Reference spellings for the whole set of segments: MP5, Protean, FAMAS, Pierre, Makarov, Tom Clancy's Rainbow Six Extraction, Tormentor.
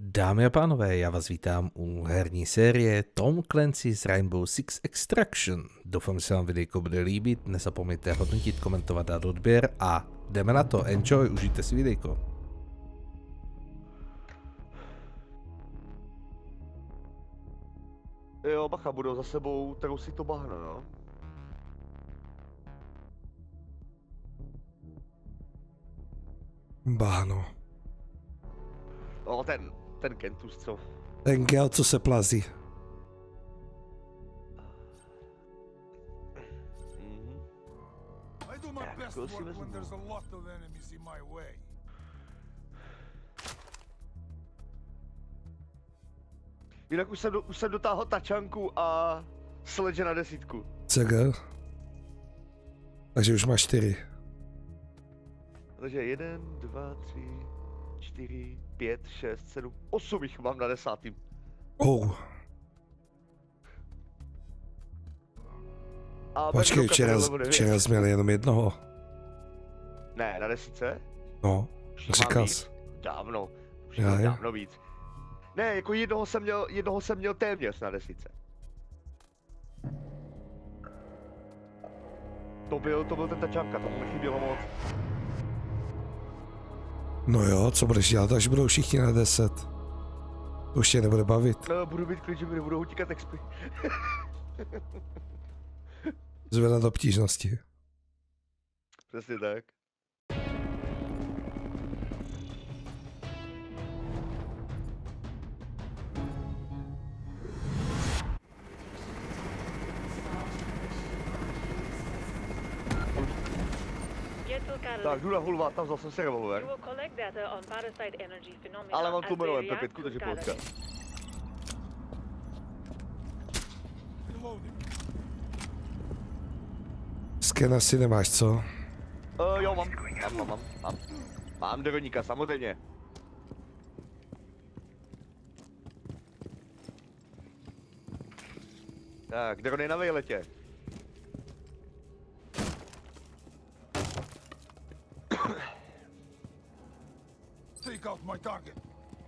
Dámy a pánové, já vás vítám u herní série Tom Clancy's Rainbow Six Extraction. Doufám, že se vám videjko bude líbit, nezapomeňte hodnotit, komentovat, dát odběr a jdeme na to, enjoy, užijte si videjko. Jo, bacha, budou za sebou trousit to bahno, no. Bahno. No, ten kentus, co? Ten gel, co se plazí. Jinak už jsem dotáhl tačanku a sledge na 10. CG. Takže už máš 4. Takže 1, 2, 3, 4, 5, 6, 7, 8 jich mám na 10. Oh. Počkej, včera jsme měli jenom jednoho. Ne, na 10? No, říkal jsi. Dávno, už je dávno víc. Ne, jako jednoho jsem měl téměř na 10. To byl ten tačánka, to mi chybělo moc. No jo, co budeš dělat, až budou všichni na 10? To už tě nebude bavit. No, budu být klid, že mi nebudou utíkat expy. Zvedla do obtížnosti. Přesně tak. Tak, jdu na hulva, tam zase se revolver. Ale mám tu jmenou MP5, takže počkat. Sken asi nemáš, co? Jo, mám. Mám droníka, samozřejmě. Tak, dron je na výletě.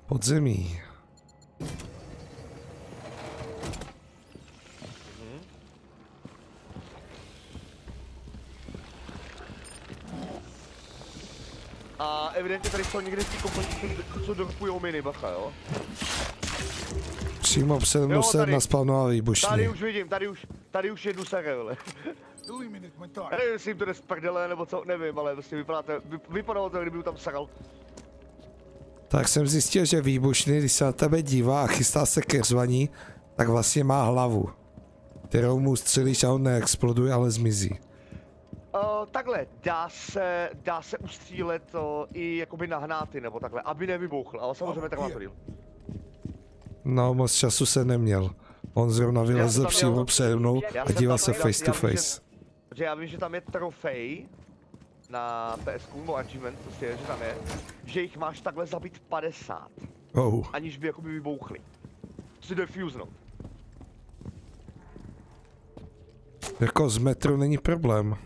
Podzemí. A evidentně tady jsou někde ty komponenty, co dorpujou miny, bacha, jo? Přímo přede mnou se jedna spavnová výbušní. Tady už vidím, tady už jednu sere, vole. Nevím, jestli jim to jde z prdele, nebo co, nevím, ale vlastně vypadalo to, kdyby tam saral. Tak jsem zjistil, že výbušný, když se na tebe dívá a chystá se ke řvaní, tak vlastně má hlavu, kterou mu střelíš a on neexploduje, ale zmizí. Takhle, dá se ustřílet i jakoby nahnáty nebo takhle, aby nevybuchl, ale samozřejmě tak má to díl. No, moc času jsem neměl. On zrovna vylezl přímo přede mnou a díval se face to face. Protože já vím, že tam je trofej na PS-ku, no achievement, prostě, že tam je, že jich máš takhle zabít 50, aniž by jakoby vybouchli. Si defuznout. Jako z metru není problém.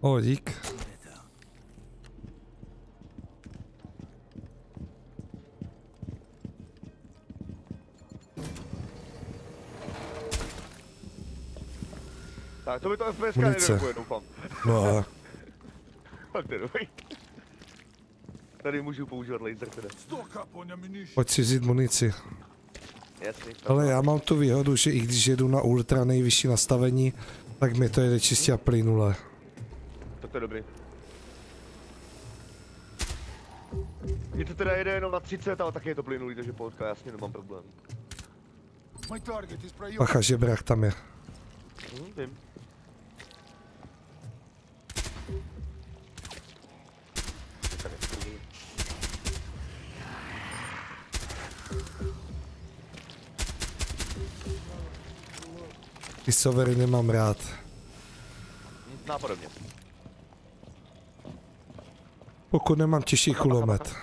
O, dík. Tak, to by to FPSka nedorkuje, doufám. No a... Tady můžu používat laser teda. Pojď si vzít munici. Ale já mám tu výhodu, že i když jedu na ultra nejvyšší nastavení, tak mi to jede čistě a plynule. Tak to je dobrý. Mně to teda jede jenom na 30, ale taky je to plynulý, takže pohodka, jasně, nemám problém. Pacha, žebrák tam je. Vím. Ty sovery nemám rád. Nápodobně. Pokud nemám těžší kulomet.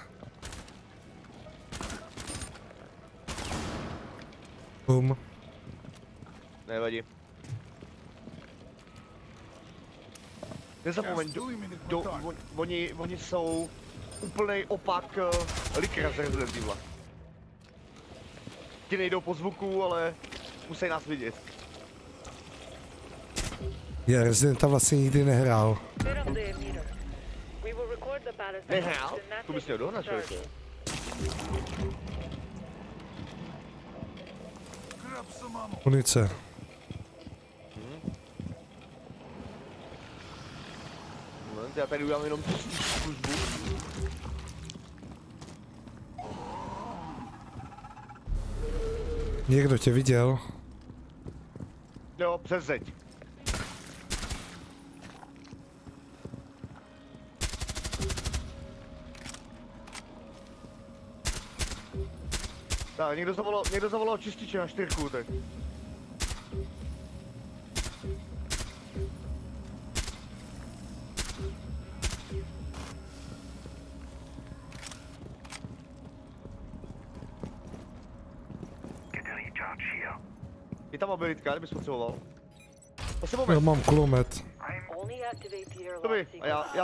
Nevadí. Nezapomeň, oni jsou úplnej opak likera z Resident Evil. Ti nejdou po zvuku, ale musí nás vidět. Já Residenta vlastně nikdy nehrál. Nehrál? To bys měl dohnat, člověk. Munice. Moment, já tady udělám jenom službu. Někdo tě viděl? Jo, přes zeď. Tak, někdo zavolal čističe na 4, tak. Je tam mobilitka, kdybych potřeboval. Já mám kulomet. Dobrý, a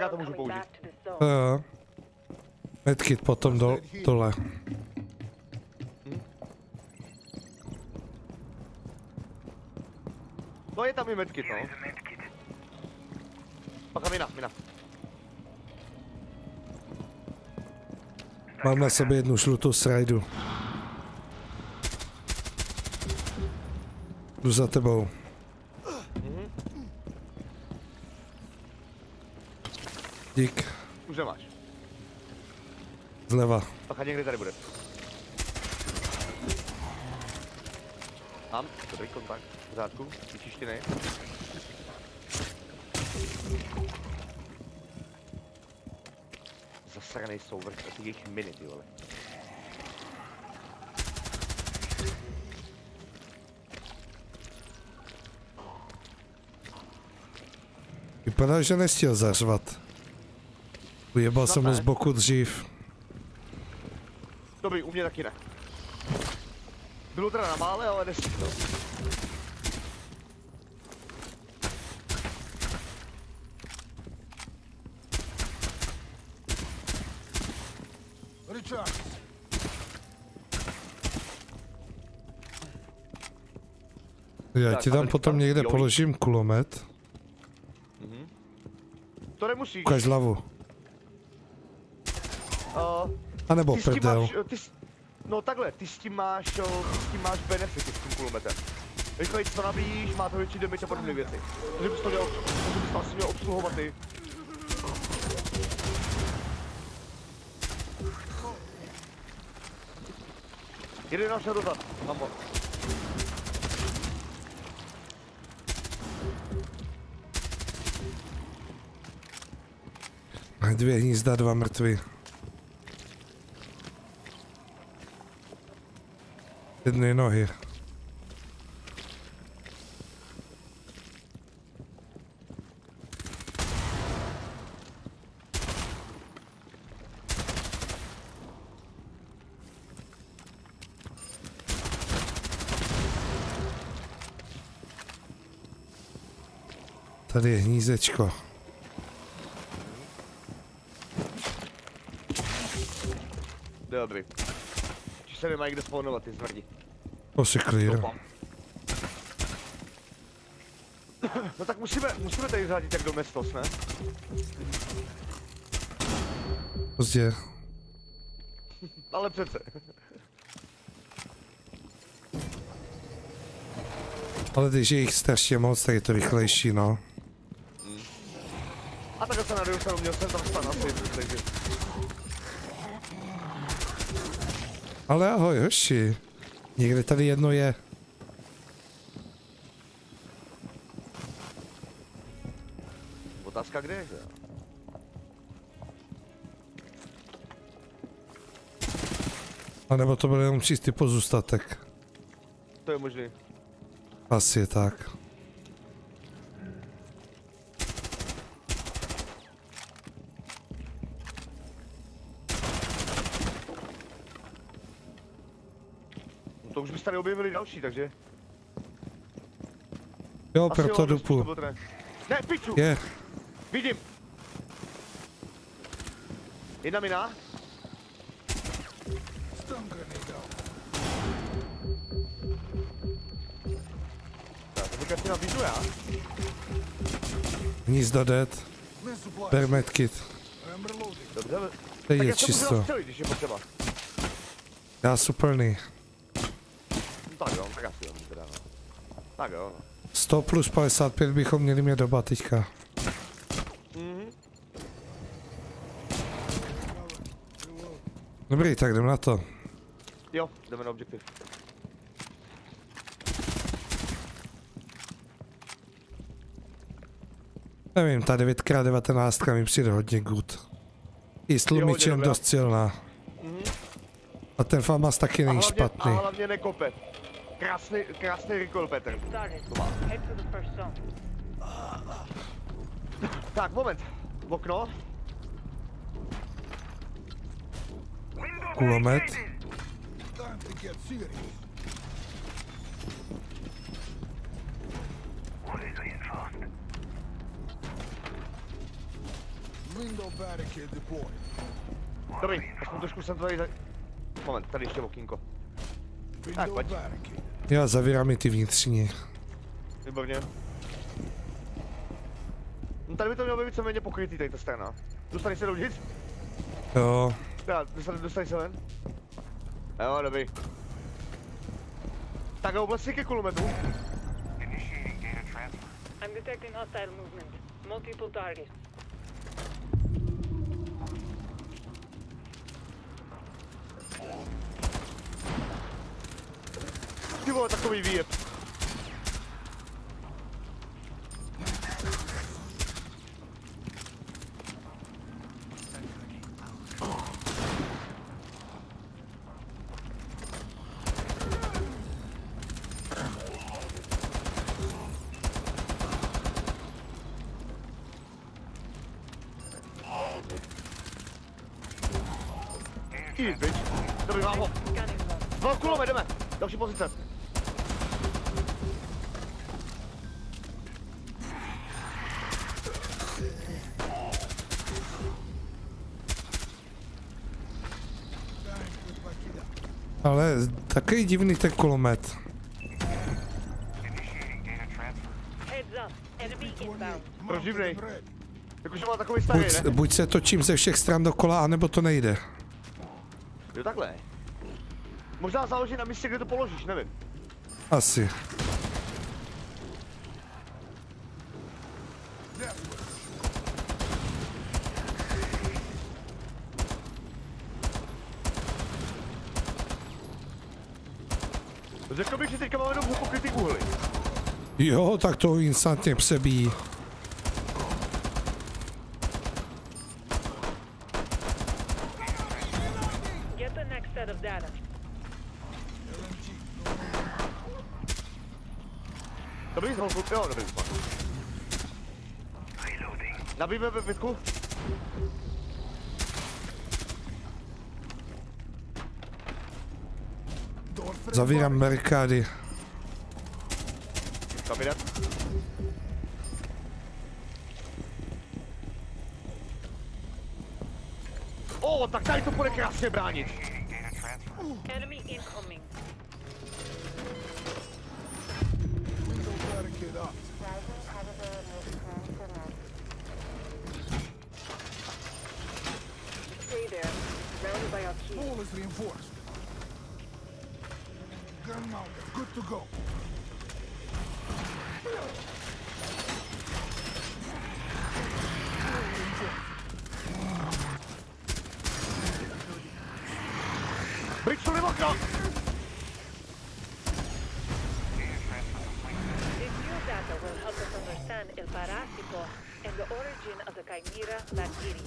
já to můžu použít. Jo. Medkit potom dole. No je tam i medkit, no. Pacha, mina. Mám na sobě jednu žlutou srajdu. Jdu za tebou. Dík. Už nemáš. Zleva. Pacha, někde tady bude. Mám dobrý kontakt. V pořádku, vyčiště nej. Zasranej souvrch a ty jejich miny, ty vole. Vypadá, že nestihl zařvat. Ujebal jsem ho z boku dřív. Dobrý, u mě taky ne. Bylo teda na mále, ale nestihl. Já ti tam potom někde položím kulomet. To nemusíš. Ukaž hlavu. A nebo prdel. No takhle, ty s tím máš benefity s tím kulometem. Rychleji to nabíjíš, má to větší damage a podobné věci. Takže bys to asi měl obsluhovat ty. Jde na všem dozad, mám ho. Dvě hnízda, 2 mrtví. Jedné nohy. Tady je hnízdečko. Dobrý. Čiž se nemají kde spawnovat, ty zmrdí. To si clear. No tak musíme tady řádit jak do mestos, ne? Pozdě. Ale přece. Ale když je jich strašně moc, tak je to rychlejší, no. A takhle se naduju, měl jsem tam stan asi, takže... Ale ahoj, hoši. Někde tady jedno je. Otázka, kde je, že? A nebo to byl jenom čistý pozůstatek. To je možný. Asi je tak. To už byste tady objevili další, takže... Jo, asi proto dupu. Ne, piču! Je. Vidím! Jedna mina. Vykaď na bížu já. Hnízdo dead. Bear medkit. Dobře. Teď je čisto. Já jsem plný. Tak jo, tak asi jo. Tak jo. 100 plus 55 bychom měli mít doba teďka. Dobrý, tak jdem na to. Jo, jdeme na objektiv. Nevím, ta 9×19 mi přijde hodně good. I s tlumičem dost silná. A ten famas taky není špatný. A hlavně nekope. Krásný recall, Petr. Tak, moment. Okno. Kulomet. Dobrý, aspoň trošku jsem tady... Moment, tady ještě okýnko. Tak, pojď. Já zavírám i ty vnitřní. Výborně. No tady by to mělo být víceméně pokrytý, tady ta strana. Dostaneš se dovnitř? Jo. Dostaneš se ven? Jo, dobrý. Tak a oblast si ke kulometu. I'm detecting hostile movement. Multiple targets. Ty vole, takový výjeb. Dobrý, mám ho. Mám kulomet, jdeme. Další pozice. Ale takový divný ten kulomet. Proč divný? Jakože má takový starý, ne? Buď se točím ze všech stran dokola, anebo to nejde. Jo, takhle. Možná záleží na místě, kde to položíš, nevím. Asi. Řekl bych, že teďka máme dobu pokrytý úhly. Jo, tak to instantně přebíjí. Dobrý, zholku, jo, dobrý. Nabijeme ve pitku. Zavírám barikady. Tam jde. O, tak tady to bude krásně bránit. Bridge to the lockdown! Review data will help us understand El Parásito and the origin of the Chimera bacteria.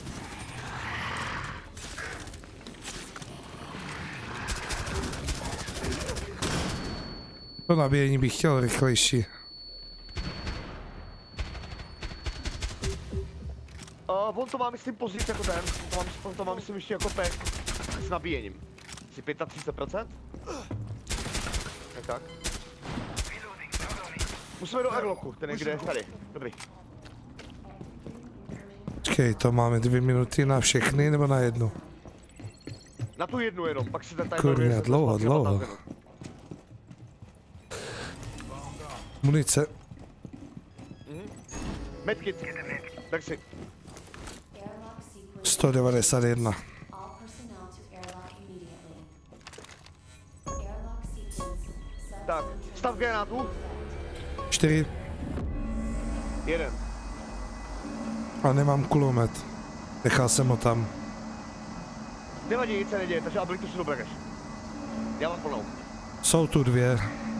To nabíjení bych chtěl rychlejší. On to má myslím později jako ten, on to má myslím ještě jako pek s nabíjením. Jsi 35%? Tak. Musíme do airlocku, ten je kde je tady. Dobrý. Počkej, to máme 2 minuty na všechny nebo na jednu? Na tu jednu jenom, pak si ten timer věří. Dlouho, dlouho. Munice. Medkit, tak si. 191. Tak, stav granátu. 4. 1. A nemám kulomet. Nechal jsem ho tam. Nevadí, nic se neděje, takže abilitu si dobereš. Já mám plnou. Jsou tu 2.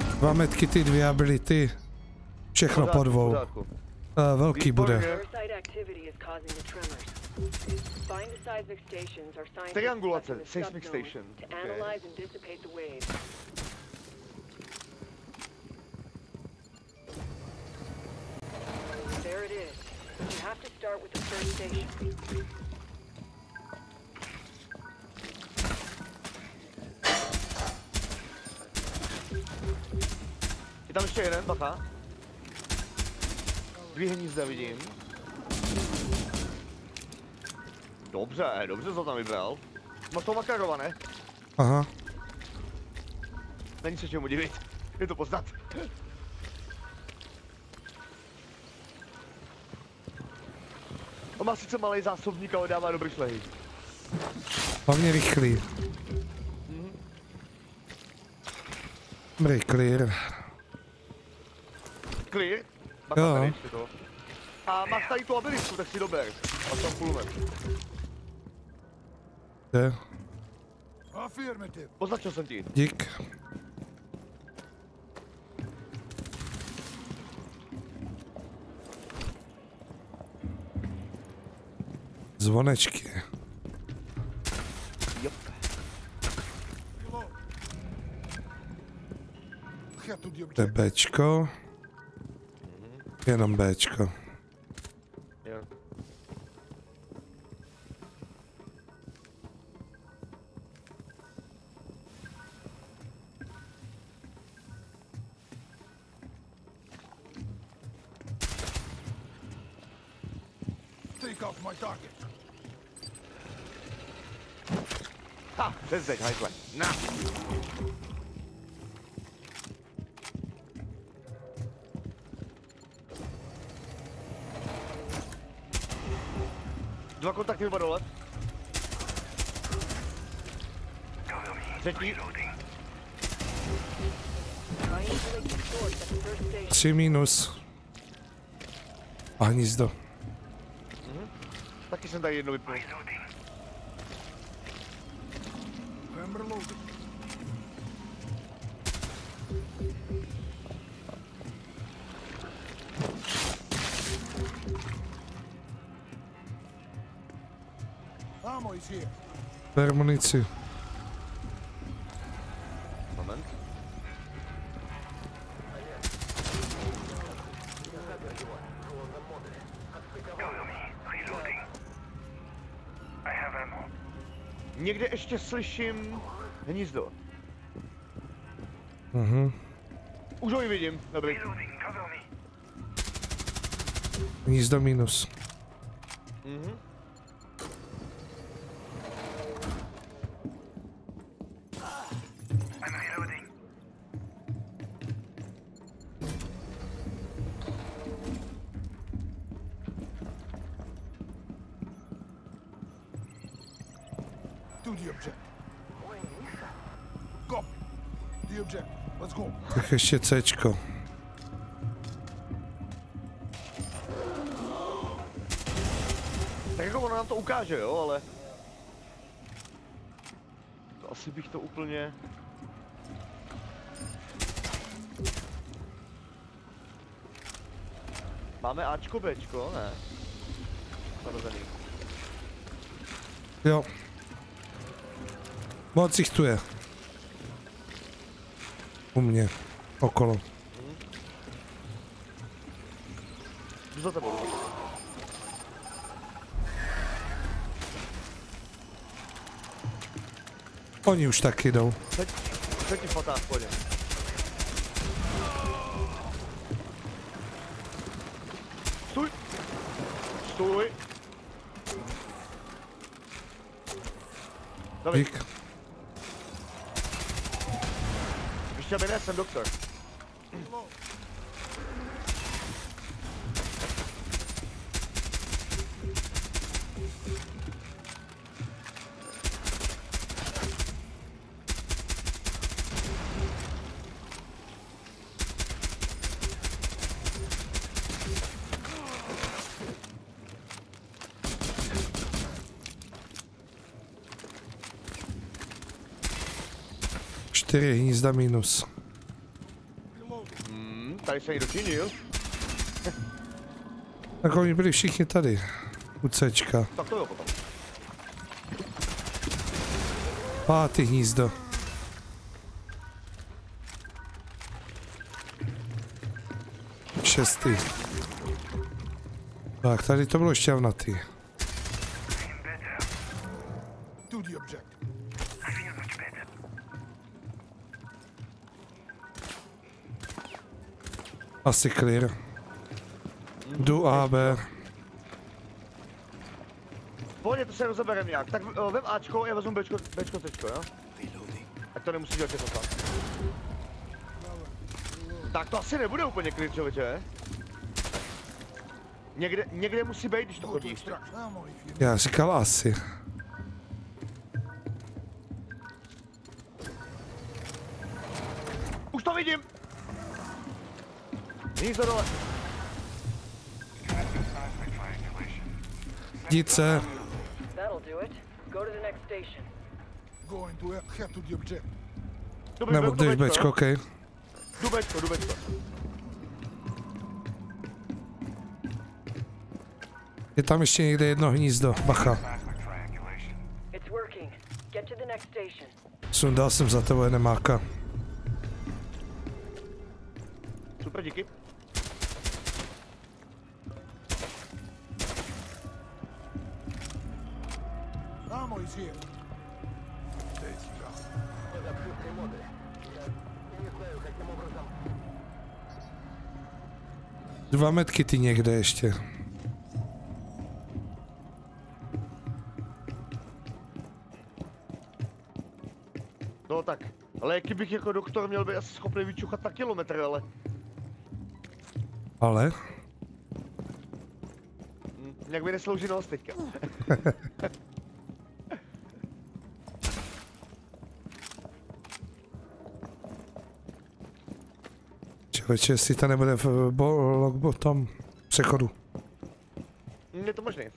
2 medkity, 2 ability. Všechno po 2. Velký bude. Triangulace, seismic station. Okay. There it is. You have to start with the first station. Je tam ještě jeden, bacha. 2 hnízda vidím. Dobře, dobře jsi to tam vybral. Máš toho Makarova, ne? Aha. Není se čemu divit, je to poznat. On má sice malej zásobník, ale dává dobrý šlehy. Hlavně rychlý. Dobrý, clear. Clear? Jo. Tady ještě to. A máš tady tu abilitku, tak si dober. A tam půlmen. Kde? Označil jsem ti. Dík. Zvonečky. Yep. To je Bčko. Jenom Bčko. Yeah. Take off my target. Ha, this is a high one. Nah. Dva kontakty vypadou let. Třetí. 3 minus. A hnízdo. Taky jsem tady jedno vypnul. Per munici. Moment. Někde ještě slyším hnízdo. Už ho ji vidím, dobrý. Hnízdo minus. Tak ještě Cčko. Tak jako ono nám to ukáže, jo, ale... To asi bych to úplně... Máme Ačko, Bčko, ne? Zarozený. Jo. Moc jich tu je. U mě. Okolo. Jdu za tebou. Oni už taky jdou. Třetí fotá v podě. Stůj! Stůj! Dawaj. Już ciebie lecę, doktor. I nic da minus. Tańszej rodzinie już. Tak oni byli všichni tady. Ucečka. Tak to jo potom. Pátý hnízdo. Šestý. Tak tady to bylo šťavnatý. Asi clear. Jdu A, B. Pohodě, to se rozeberem nějak. Tak vem Ačko, já vezmu Bčko, Bčko teďko, jo? Ať to nemusí dělat něco. Tak to asi nebude úplně clear, člověče. Někde musí být, když to chodí. Já říkal asi. Už to vidím! Hnízdo dole. Díce. Nebo jdeš Bčko, okej. Jdu Bčko, jdu Bčko. Je tam ještě někde jedno hnízdo, bacha. Sundal jsem za tebe nemáka. Super, díky. Dva metky ty někde ještě. No tak, ale jaký bych jako doktor měl být asi schopný vyčuchat na kilometr, ale... Ale? Jak mi neslouží nos teďka. Čověče, jestli to nebude v tom přechodu. Je to možné.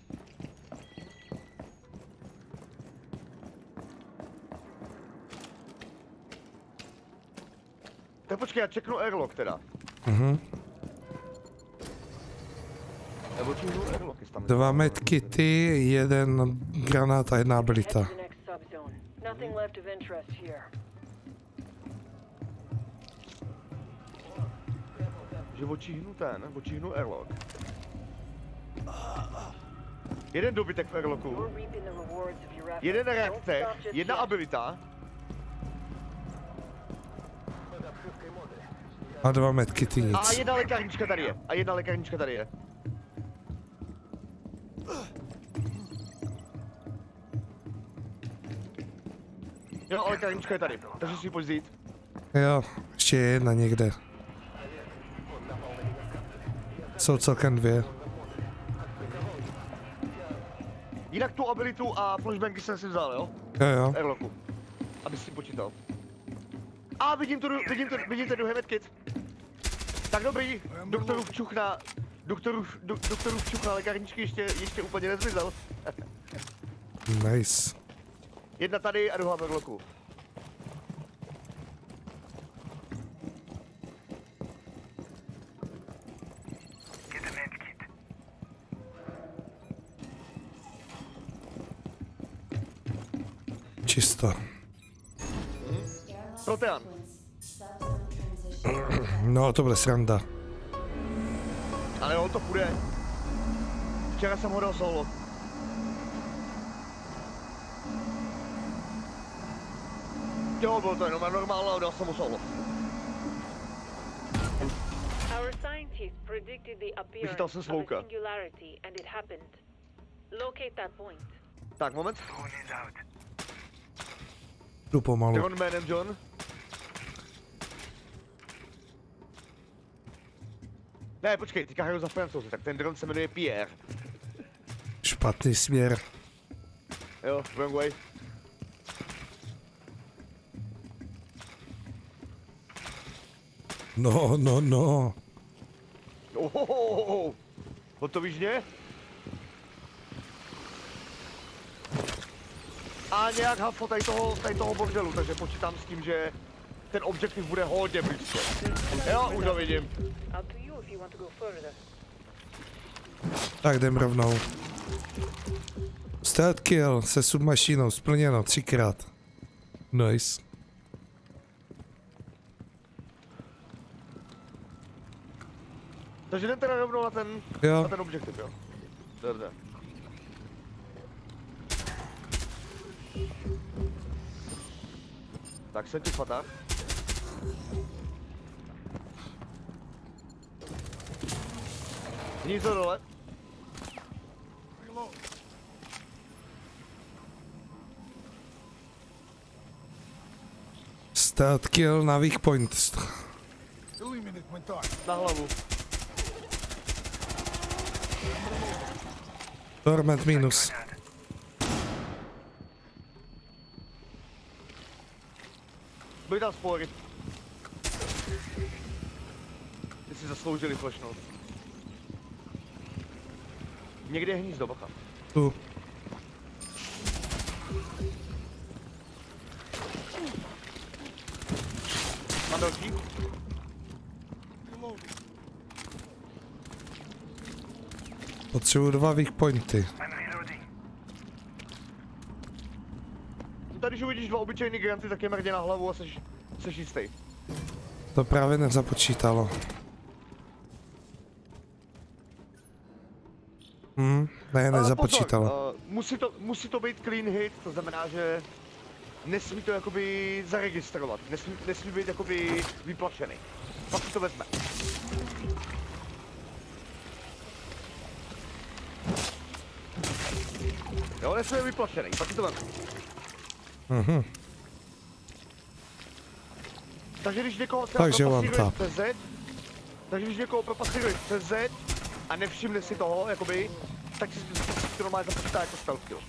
Tak počkej, já čeknu airlock teda. Mhm. 2 medky ty, 1 granát a 1 abilita. Že očíhnu ten, očíhnu airlock. Jeden dobytek v airlocku. 1 reaktor, 1 abilita. A 2 metky ty nic. A 1 lékárnička tady je, a 1 lékárnička tady je. Jo, ale lékárnička je tady, takže si ji pojď vzít. Jo, ještě je 1 někde. Jsou celkem 2. Jinak tu abilitu a flashbangy jsem si vzal, jo? Jo, jo. Airlocku. Aby si počítal. A vidím ten druhý medkit. Tak dobrý, doktorův čuch na lékárničky ještě úplně nezmizal. Nice. 1 tady a 2 v airlocku. Čisto. Protean. No, to bude sranda. Ale on to půjde. Včera jsem ho dal solo. Jo, byl to jenom normálně, ale dal jsem mu solo. Vychytal jsem slouka. Tak, moment. Tu pomalu. Strongmanem, John. Ne, počkej, teďka hraju za Francouz, tak ten dron se jmenuje Pierre. Špatný směr. Jo, wrong way. No, no, no. Ohohohoho. Hotovíš mě? A nějak hafo tady toho bordelu, takže počítám s tím, že ten objektiv bude hodně blízko. Jo, už ho vidím. Tak jdem rovnou. Stealth kill se submašinou, splněno, 3x. Nice. Takže jdem teda rovnou na ten objektiv, jo? Dobře. Tak se ti fatá. Nic do dole. Start kill na weak point. Na hlavu. Torment minus. Byli tam spory. Ty si zasloužili flashnout. Někde je hnízdo, bacha. Tu. Mám další? Potřebuji 2 weak pointy. Tady, když uvidíš 2 obyčejný granty, tak je mrdě na hlavu a seš jistý. To právě nezapočítalo. Ne, nezapočítalo. Musí to být clean hit, to znamená, že nesmí to jakoby zaregistrovat, nesmí být jakoby vyplašený. Pak si to vezme. Jo, nesmí vyplašený, pak si to vezme. Mhm. Takže když někoho propasíruješ přes Z a nevšimne si toho, jakoby, tak si to normálně započítá jako stealth kill.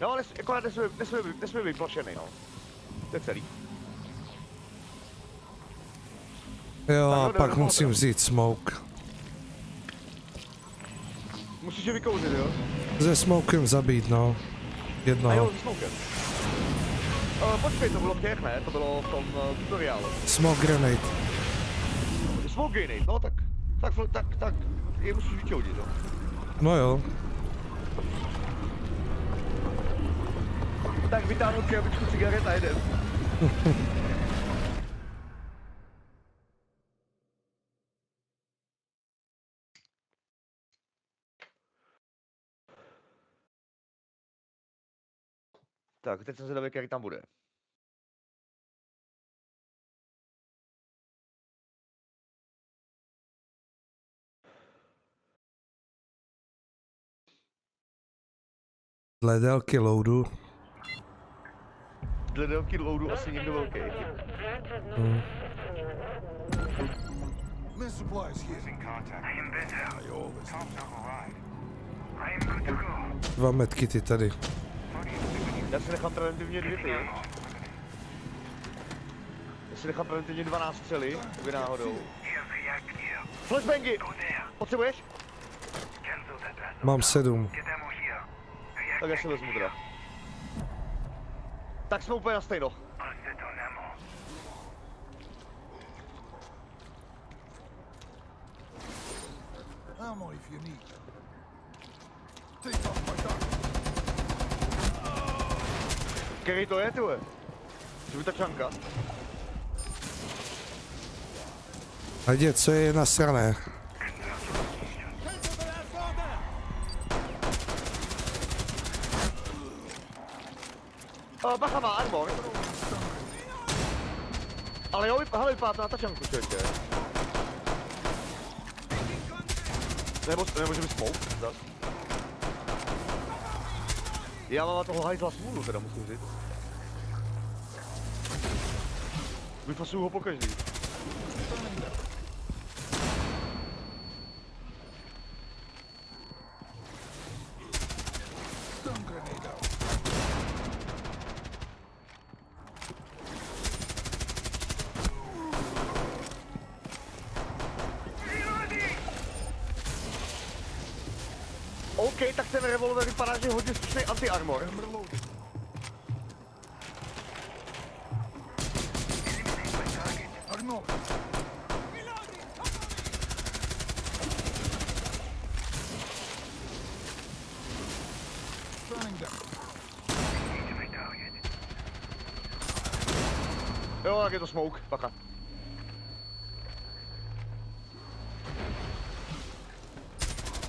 Jo, akorát nesmí být plašený, no. To je celý. Jo, a pak musím vzít smoke. Musíš je vykouzit, jo? Se smokem zabít, no. Jednoho. A jo, se smokem. Počkej, to bylo v těch, ne? To bylo v tom tutoriálu. Smoke grenade. Smoke grenade, no tak, je musíš vytěhodit, no. No jo. Tak vytáhnu krabičku cigaret a jdem. Tak, teď jsem zvědavý, který tam bude. Dle délky loadu. Dle délky loadu asi někdo velký. Dva metky ty tady. Já si nechám preventivně 2 ty. Já si nechám preventivně 12 střely, kdyby náhodou. Flashbangy! Potřebuješ? Mám 7. Tak já si vezmu teda. Tak jsme úplně na stejno. Který to je, tyhle? Kdyby ta čanka. Ať je, co je nasrané. Bacha má armor. Ale jo, hele, vypadá to na tačanku, člověče. Nebo že by smoke, zas. Já mám toho hajzla smůlu teda, musím říct. Vyfasuju ho po každý. OK, tak ten revolver vypadá, že je hodně slušný anti-armor. Jo, tak je to smoke, bacha.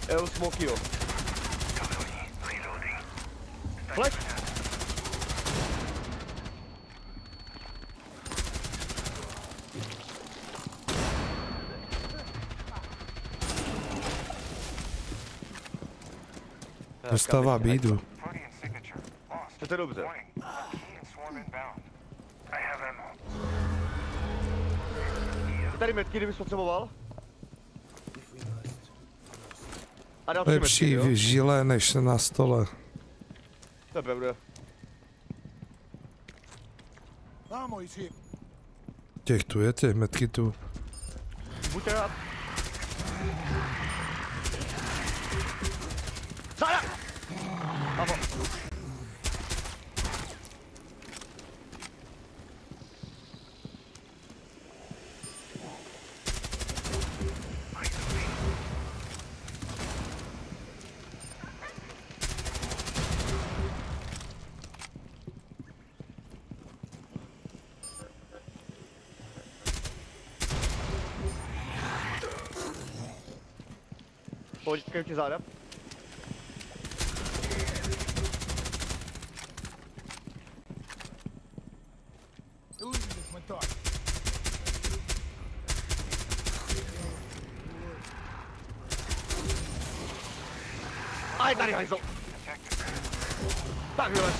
El smokio. Flash! Dostává bídu. To je dobře. Ty tady metky, kdybych potřeboval? Lepší v žile než na stole. To je pravda. Těch tu je, těch metky tu. Buď rád. Sada! Avo. Pojď, čekaj ti záda. Aj, tady hajzl. Tak vyleč.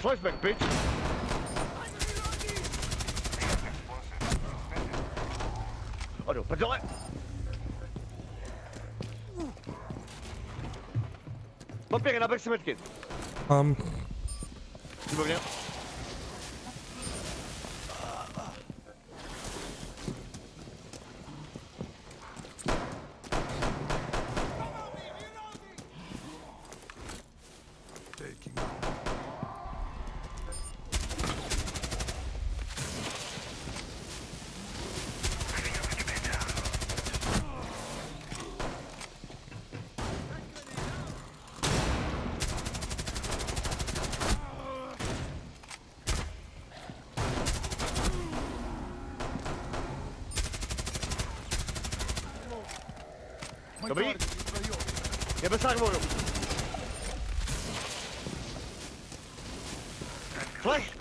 Flashback, bitch! Oh no, prdele! Mám Pierre, naběh si metky. Výborně. Dobrý, je bez armoru. Flash!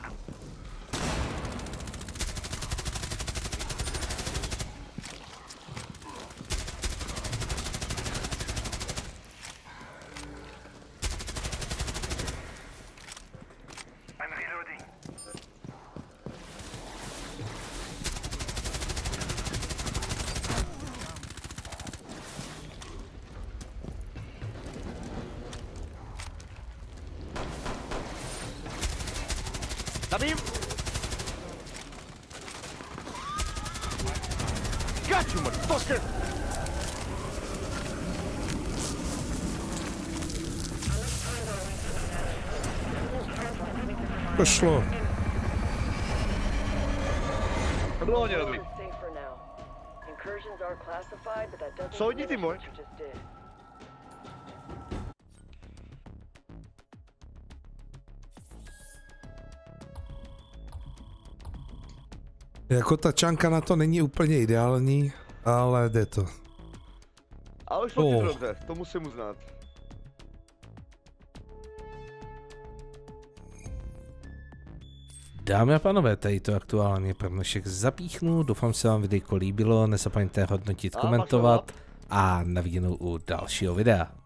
Zabím! Gaču, mrd, to jste! To šlo. To bylo hodně dobrý. Co hodně ty moč? Jako ta čanka na to není úplně ideální, ale jde to. Ale šlo to dobře, to musím uznat. Dámy a pánové, tady to aktuálně pro dnešek zapíchnu, doufám se vám videjko líbilo, nezapomeňte hodnotit, komentovat a na viděnou u dalšího videa.